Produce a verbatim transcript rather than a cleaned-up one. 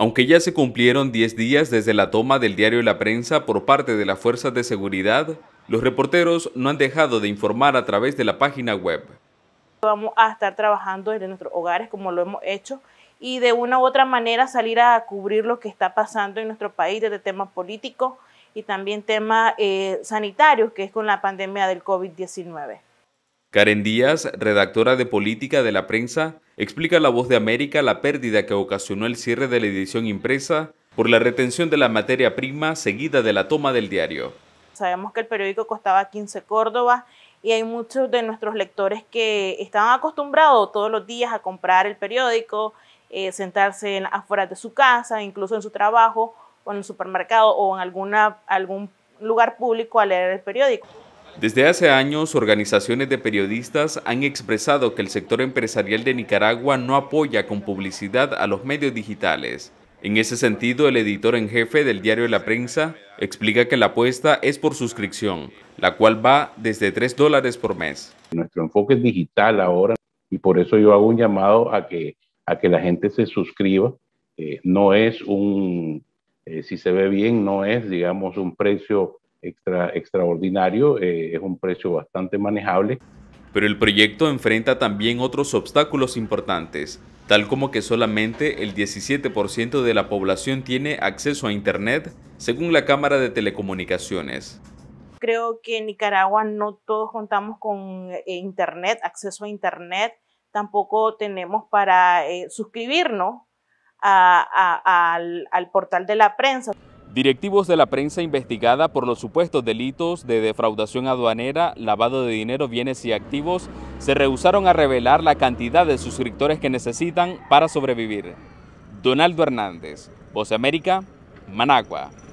Aunque ya se cumplieron diez días desde la toma del diario La Prensa por parte de las fuerzas de seguridad, los reporteros no han dejado de informar a través de la página web. Vamos a estar trabajando desde nuestros hogares como lo hemos hecho y de una u otra manera salir a cubrir lo que está pasando en nuestro país desde temas políticos y también temas eh, sanitarios, que es con la pandemia del COVID diecinueve. Karen Díaz, redactora de política de La Prensa, explica a La Voz de América la pérdida que ocasionó el cierre de la edición impresa por la retención de la materia prima seguida de la toma del diario. Sabemos que el periódico costaba quince córdobas y hay muchos de nuestros lectores que estaban acostumbrados todos los días a comprar el periódico, eh, sentarse en, afuera de su casa, incluso en su trabajo o en el supermercado o en alguna, algún lugar público a leer el periódico. Desde hace años, organizaciones de periodistas han expresado que el sector empresarial de Nicaragua no apoya con publicidad a los medios digitales. En ese sentido, el editor en jefe del diario La Prensa explica que la apuesta es por suscripción, la cual va desde tres dólares por mes. Nuestro enfoque es digital ahora y por eso yo hago un llamado a que, a que la gente se suscriba. Eh, no es un, eh, si se ve bien, no es, digamos, un precio Extra, extraordinario, eh, es un precio bastante manejable. Pero el proyecto enfrenta también otros obstáculos importantes, tal como que solamente el diecisiete por ciento de la población tiene acceso a Internet, según la Cámara de Telecomunicaciones. Creo que en Nicaragua no todos contamos con eh, Internet, acceso a Internet, tampoco tenemos para eh, suscribirnos a, a, a, al, al portal de La Prensa. Directivos de La Prensa investigada por los supuestos delitos de defraudación aduanera, lavado de dinero, bienes y activos, se rehusaron a revelar la cantidad de suscriptores que necesitan para sobrevivir. Donald Hernández, Voz de América, Managua.